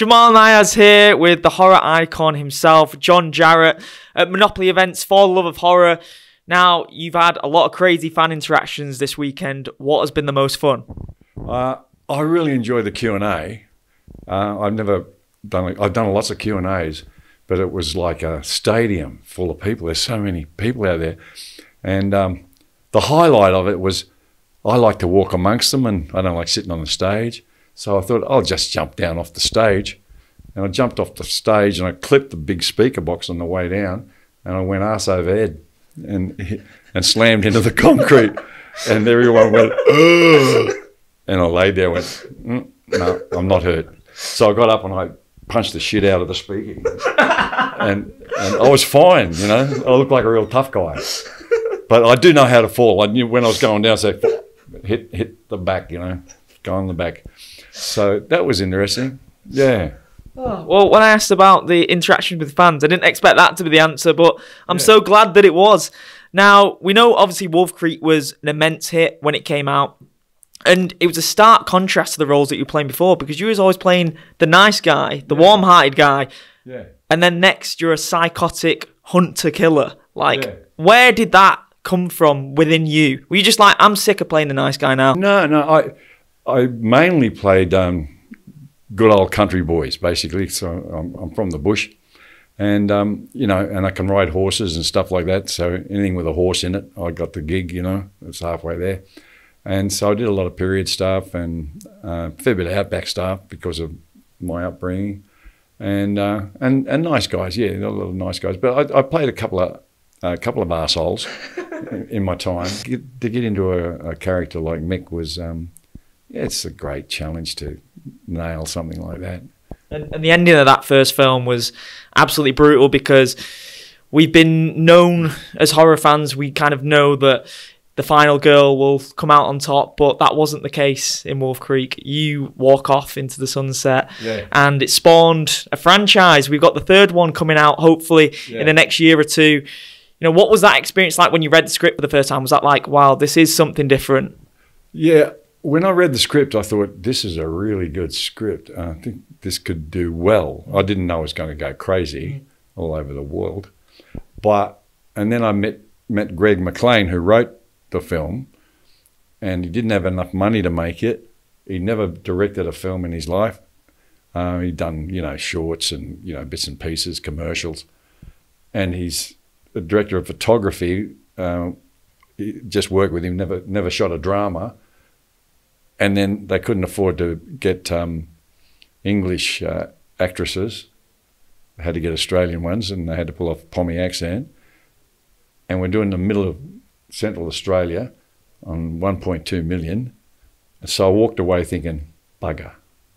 Jamal Niaz here with the horror icon himself, John Jarratt, at Monopoly Events for the Love of Horror. Now, you've had a lot of crazy fan interactions this weekend. What has been the most fun? I really enjoy the Q&A. I've done lots of Q&As, but it was like a stadium full of people. There's so many people out there. And the highlight of it was I like to walk amongst them and I don't like sitting on the stage. So I thought, I'll just jump down off the stage. And I jumped off the stage and I clipped the big speaker box on the way down and I went arse over head and slammed into the concrete. And everyone went, ugh. And I laid there and went, no, I'm not hurt. So I got up and I punched the shit out of the speaker. And I was fine, you know. I looked like a real tough guy. But I do know how to fall. I knew when I was going down, so hit the back, you know, go on the back. So that was interesting. Yeah. Oh, well, when I asked about the interaction with fans, I didn't expect that to be the answer, but I'm so glad that it was. Now, we know, obviously, Wolf Creek was an immense hit when it came out. And it was a stark contrast to the roles that you were playing before, because you was always playing the nice guy, the warm-hearted guy. Yeah. And then next, you're a psychotic hunter-killer. Like, where did that come from within you? Were you just like, I'm sick of playing the nice guy now? No, I mainly played good old country boys, basically. So I'm from the bush, and you know, and I can ride horses and stuff like that. So anything with a horse in it, I got the gig. You know, it's halfway there, and so I did a lot of period stuff and a fair bit of outback stuff because of my upbringing, and nice guys, yeah, a lot of nice guys. But I played a couple of arseholes in my time. To get into a character like Mick was, it's a great challenge to nail something like that. And the ending of that first film was absolutely brutal, because we've been known as horror fans, we kind of know that the final girl will come out on top, but that wasn't the case in Wolf Creek. You walk off into the sunset, and it spawned a franchise. We've got the third one coming out, hopefully, in the next year or two. You know, what was that experience like when you read the script for the first time? Was that like, wow, this is something different? Yeah, when I read the script, I thought, this is a really good script. I think this could do well. I didn't know it was going to go crazy all over the world. And then I met Greg McLean, who wrote the film, and he didn't have enough money to make it. He never directed a film in his life. He'd done, you know, shorts and, you know, bits and pieces, commercials. And he's the director of photography. He just worked with him, never shot a drama. And then they couldn't afford to get English actresses. They had to get Australian ones, and they had to pull off a Pommy accent. And we're doing the middle of Central Australia on 1.2 million. And so I walked away thinking, bugger,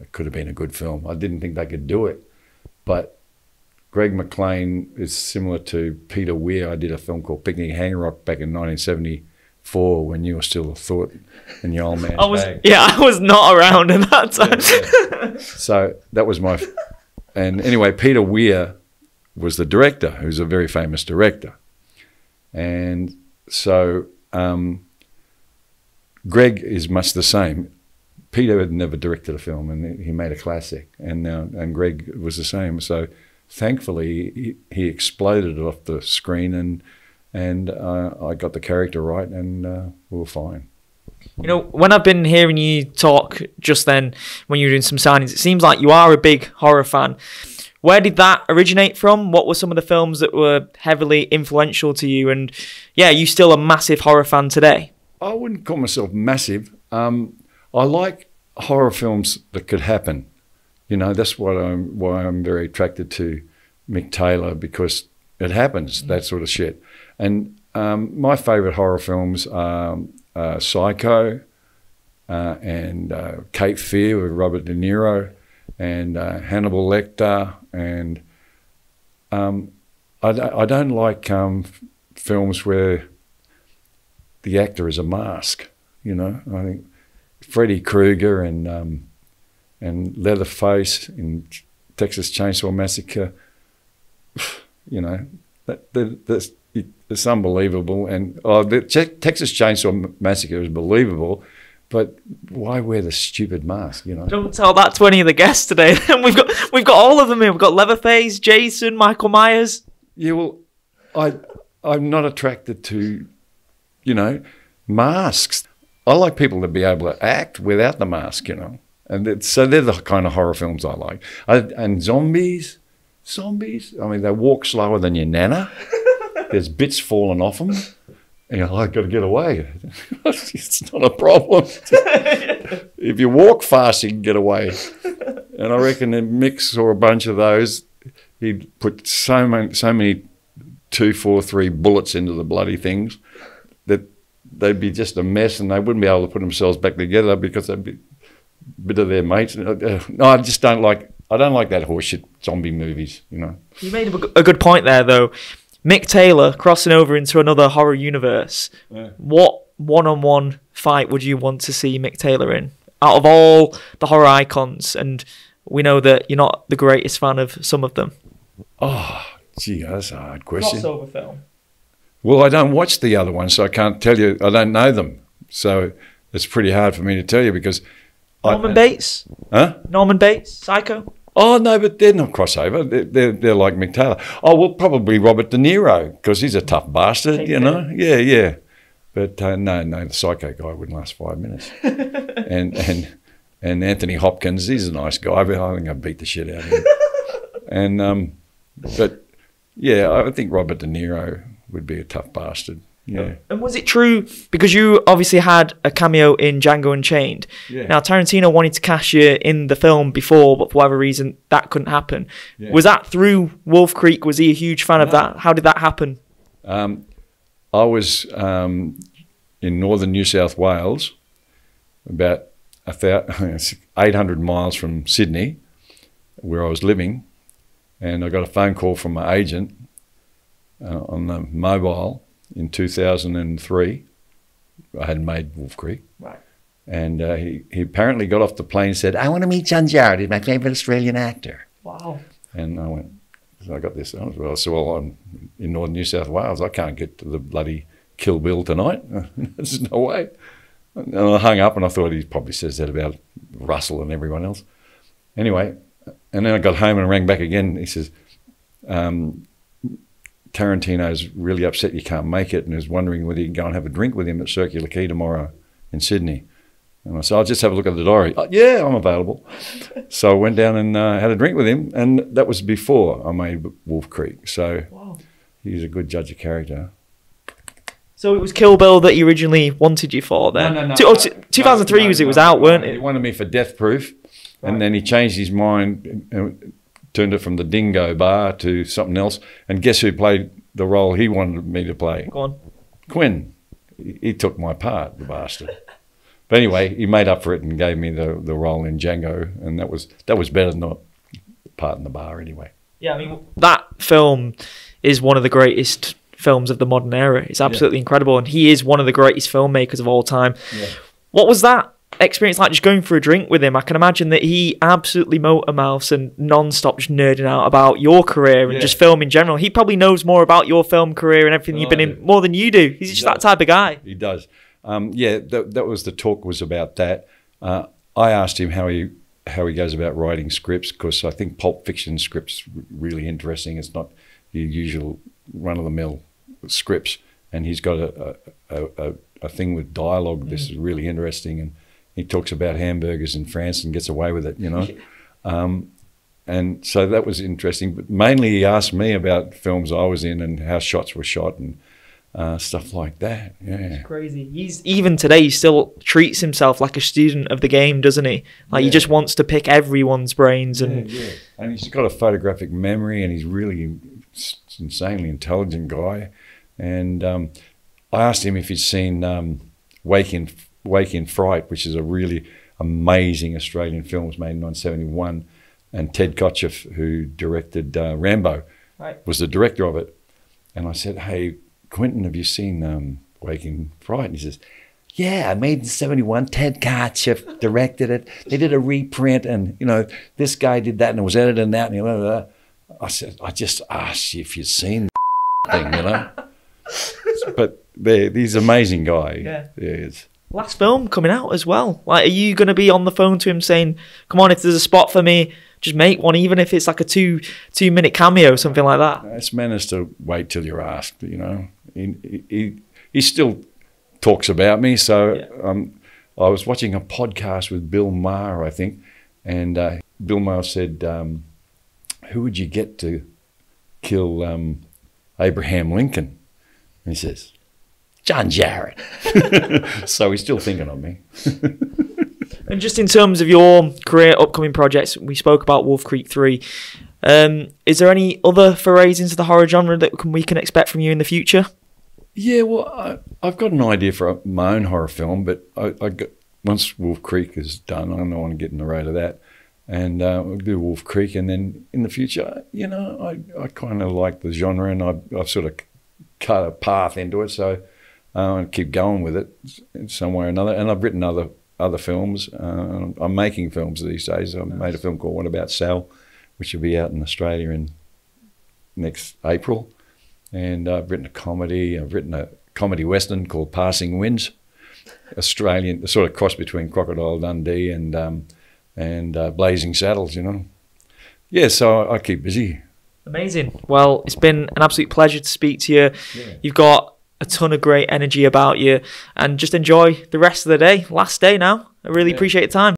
it could have been a good film. I didn't think they could do it. But Greg McLean is similar to Peter Weir. I did a film called Picnic Hangarock back in 1974 when you were still a thought in your old man's bag. Yeah, I was not around at that time. Yeah, yeah. So that was my... And anyway, Peter Weir was the director, who's a very famous director. And... so Greg is much the same. Peter had never directed a film, and he made a classic, and Greg was the same. So thankfully he exploded off the screen, and I got the character right, and we were fine. You know, when I've been hearing you talk just then when you were doing some signings, it seems like you are a big horror fan. Where did that originate from? What were some of the films that were heavily influential to you? And, yeah, are you still a massive horror fan today? I wouldn't call myself massive. I like horror films that could happen. You know, that's what why I'm very attracted to Mick Taylor, because it happens, that sort of shit. And my favourite horror films are Psycho and Cape Fear with Robert De Niro, and Hannibal Lecter, and I don't like films where the actor is a mask, you know. I think Freddy Krueger and Leatherface in Texas Chainsaw Massacre, you know, it's unbelievable. And the Texas Chainsaw Massacre is believable But why wear the stupid mask, you know? Don't tell that to any of the guests today. We've got all of them here. We've got Leatherface, Jason, Michael Myers. Yeah, well, I'm not attracted to, you know, masks. I like people to be able to act without the mask, you know. And so they're the kind of horror films I like. And zombies, I mean, they walk slower than your nana. There's bits falling off them. You know, I've got to get away. It's not a problem. If you walk fast, you can get away. And I reckon a mix or a bunch of those, he'd put so many 2, 4, 3 bullets into the bloody things that they'd be just a mess, and they wouldn't be able to put themselves back together because they'd be a bit of their mates. No, I just don't like. I don't like that horseshit zombie movies. You know. You made a good point there, though. Mick Taylor crossing over into another horror universe. Yeah. What one-on-one fight would you want to see Mick Taylor in? Out of all the horror icons, and we know that you're not the greatest fan of some of them. Oh, gee, that's a hard question. Crossover film. Well, I don't watch the other ones, so I can't tell you. I don't know them. So it's pretty hard for me to tell you because... Norman Bates? Huh? Norman Bates, Psycho? Oh, no, but they're not crossover. They're like Mick Taylor. Oh, well, probably Robert De Niro because he's a tough bastard, you know. Yeah, yeah. But no, the Psycho guy wouldn't last 5 minutes. and Anthony Hopkins, he's a nice guy, but I think I beat the shit out of him. And but, yeah, I think Robert De Niro would be a tough bastard. Yeah. And was it true, because you obviously had a cameo in Django Unchained. Yeah. Now, Tarantino wanted to cash you in the film before, but for whatever reason, that couldn't happen. Yeah. Was that through Wolf Creek? Was he a huge fan of that? How did that happen? I was in northern New South Wales, about 800 miles from Sydney, where I was living, and I got a phone call from my agent on the mobile. In 2003, I had made Wolf Creek. Right. And he apparently got off the plane and said, I want to meet John Jarratt. He's my favourite Australian actor. Wow. And I went, so I got this. I said, well, I'm in northern New South Wales. I can't get to the bloody Kill Bill tonight. There's no way. And I hung up and I thought he probably says that about Russell and everyone else. Anyway, and then I got home and rang back again. He says, Tarantino's really upset you can't make it and is wondering whether you can go and have a drink with him at Circular Quay tomorrow in Sydney. And I said, I'll just have a look at the diary. Yeah, I'm available. So I went down and had a drink with him, and that was before I made Wolf Creek. So wow. He's a good judge of character. So it was Kill Bill that he originally wanted you for then? No. 2003 it was out, weren't it? He wanted me for Death Proof, right. And then he changed his mind and turned it from the Dingo Bar to something else. And guess who played the role he wanted me to play? Go on. Quinn. He took my part, the bastard. But anyway, he made up for it and gave me the role in Django. And that was better than the part in the bar anyway. Yeah, I mean, that film is one of the greatest films of the modern era. It's absolutely incredible. And he is one of the greatest filmmakers of all time. Yeah. What was that experience like, just going for a drink with him? I can imagine that he absolutely motor-mouths and non-stop just nerding out about your career and just film in general. He probably knows more about your film career and everything you've been in more than you do. He's just that type of guy. He does. Yeah, that was the talk was about that. I asked him how he goes about writing scripts, because I think Pulp Fiction scripts really interesting. It's not your usual run-of-the-mill scripts, and he's got a thing with dialogue. This is really interesting. And he talks about hamburgers in France and gets away with it, you know. And so that was interesting. But mainly he asked me about films I was in and how shots were shot and stuff like that. Yeah, it's crazy. He's even today he still treats himself like a student of the game, doesn't he? Like he just wants to pick everyone's brains. And and he's got a photographic memory, and he's really insanely intelligent guy. And I asked him if he'd seen Wake in Fright, which is a really amazing Australian film, was made in 1971, and Ted Kotcheff, who directed Rambo, was the director of it. And I said, hey, Quentin, have you seen Wake in Fright? And he says, yeah, I made in 71, Ted Kotcheff directed it. They did a reprint, and, you know, this guy did that, and it was edited and that, and blah, blah, blah. I said, I just asked you if you'd seen the thing, you know. But these amazing guy. Yeah. Yeah, last film coming out as well. Like, are you going to be on the phone to him saying, come on, if there's a spot for me, just make one, even if it's like a two-minute cameo, something like that? It's menace to wait till you're asked, you know. He still talks about me. So yeah. I was watching a podcast with Bill Maher, I think, and Bill Maher said, who would you get to kill Abraham Lincoln? And he says, John Jarratt. So he's still thinking of me. And just in terms of your career, upcoming projects, we spoke about Wolf Creek 3. Is there any other forays into the horror genre that we can expect from you in the future? Yeah, well, I've got an idea for my own horror film, but once Wolf Creek is done, I don't want to get in the road of that. And we'll do Wolf Creek. And then in the future, you know, I kind of like the genre, and I've sort of cut a path into it. So I want to keep going with it in some way or another. And I've written other films. I'm making films these days. I've made a film called What About Sal, which will be out in Australia in next April. And I've written a comedy. I've written a comedy western called Passing Winds, Australian, sort of cross between Crocodile Dundee and Blazing Saddles, you know. Yeah, so I keep busy. Amazing. Well, it's been an absolute pleasure to speak to you. Yeah. You've got a ton of great energy about you, and just enjoy the rest of the day. Last day now. I really appreciate your time.